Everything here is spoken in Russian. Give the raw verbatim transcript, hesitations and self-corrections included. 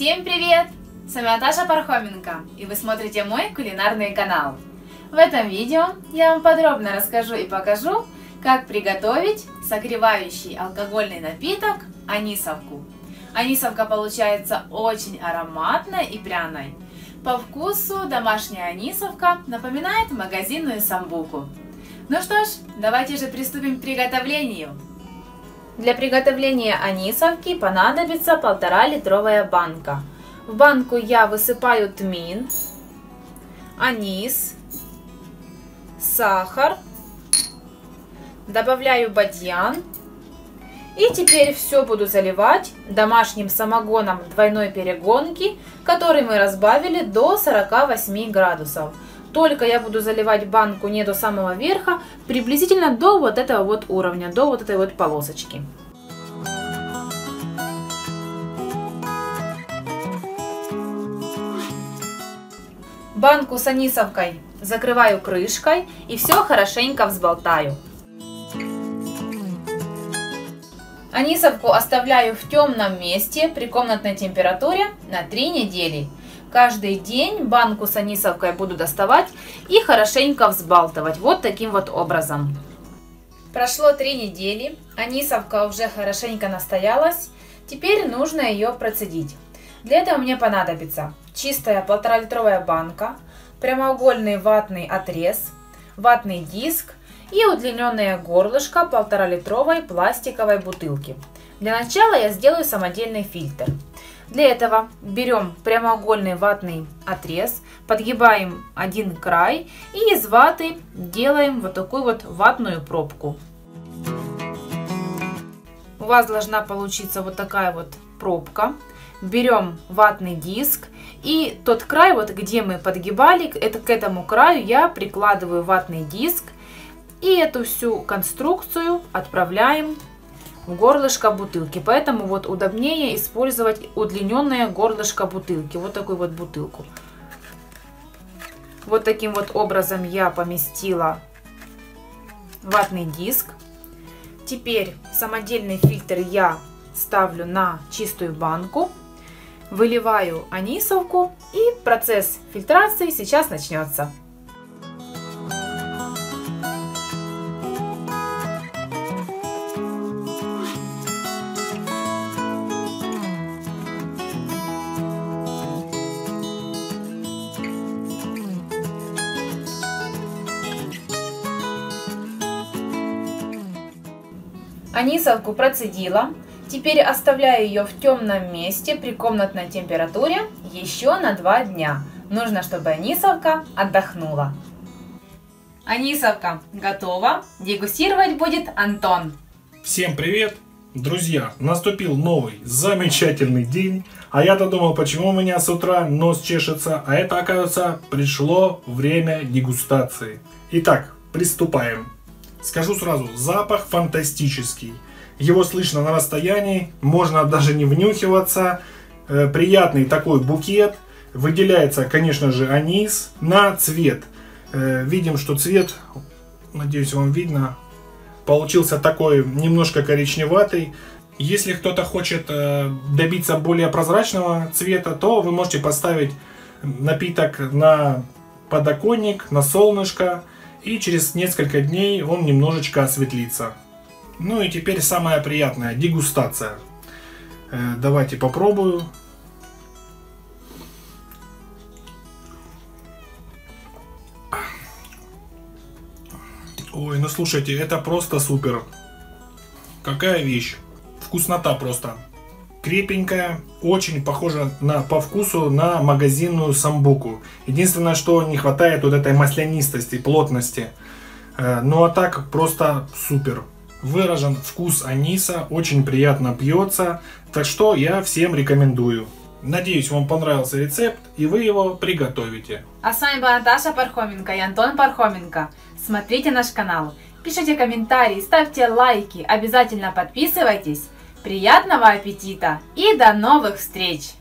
Всем привет! С вами Наташа Пархоменко, и вы смотрите мой кулинарный канал. В этом видео я вам подробно расскажу и покажу, как приготовить согревающий алкогольный напиток анисовку. Анисовка получается очень ароматной и пряной. По вкусу домашняя анисовка напоминает магазинную самбуку. Ну что ж, давайте же приступим к приготовлению. Для приготовления анисовки понадобится полтора литровая банка. В банку я высыпаю тмин, анис, сахар, добавляю бадьян. И теперь все буду заливать домашним самогоном двойной перегонки, который мы разбавили до сорока восьми градусов. Только я буду заливать банку не до самого верха, приблизительно до вот этого вот уровня, до вот этой вот полосочки. Банку с анисовкой закрываю крышкой и все хорошенько взболтаю. Анисовку оставляю в темном месте при комнатной температуре на три недели. Каждый день банку с анисовкой буду доставать и хорошенько взбалтывать вот таким вот образом. Прошло три недели, анисовка уже хорошенько настоялась, теперь нужно ее процедить. Для этого мне понадобится чистая полтора литровая банка, прямоугольный ватный отрез, ватный диск и удлиненное горлышко полтора литровой пластиковой бутылки. Для начала я сделаю самодельный фильтр. Для этого берем прямоугольный ватный отрез, подгибаем один край и из ваты делаем вот такую вот ватную пробку. У вас должна получиться вот такая вот пробка. Берем ватный диск и тот край, вот где мы подгибали, это к этому краю я прикладываю ватный диск и эту всю конструкцию отправляем в горлышко бутылки, поэтому вот удобнее использовать удлиненное горлышко бутылки, вот такую вот бутылку. Вот таким вот образом я поместила ватный диск. Теперь самодельный фильтр я ставлю на чистую банку, выливаю анисовку и процесс фильтрации сейчас начнется. Анисовку процедила, теперь оставляю ее в темном месте при комнатной температуре еще на два дня. Нужно, чтобы анисовка отдохнула. Анисовка готова, дегустировать будет Антон. Всем привет! Друзья, наступил новый замечательный день, а я-то думал, почему у меня с утра нос чешется, а это, оказывается, пришло время дегустации. Итак, приступаем. Скажу сразу, запах фантастический. Его слышно на расстоянии, можно даже не внюхиваться. Э, приятный такой букет. Выделяется, конечно же, анис на цвет. Э, видим, что цвет, надеюсь, вам видно, получился такой немножко коричневатый. Если кто-то хочет э, добиться более прозрачного цвета, то вы можете поставить напиток на подоконник, на солнышко. И через несколько дней он немножечко осветлится. Ну и теперь самая приятная дегустация. Давайте попробую. Ой, ну слушайте, это просто супер. Какая вещь. Вкуснота просто. Крепенькая, очень похожа на, по вкусу на магазинную самбуку. Единственное, что не хватает вот этой маслянистости, плотности. Ну а так просто супер. Выражен вкус аниса, очень приятно пьется. Так что я всем рекомендую. Надеюсь, вам понравился рецепт и вы его приготовите. А с вами была Наташа Пархоменко и Антон Пархоменко. Смотрите наш канал, пишите комментарии, ставьте лайки, обязательно подписывайтесь. Приятного аппетита и до новых встреч!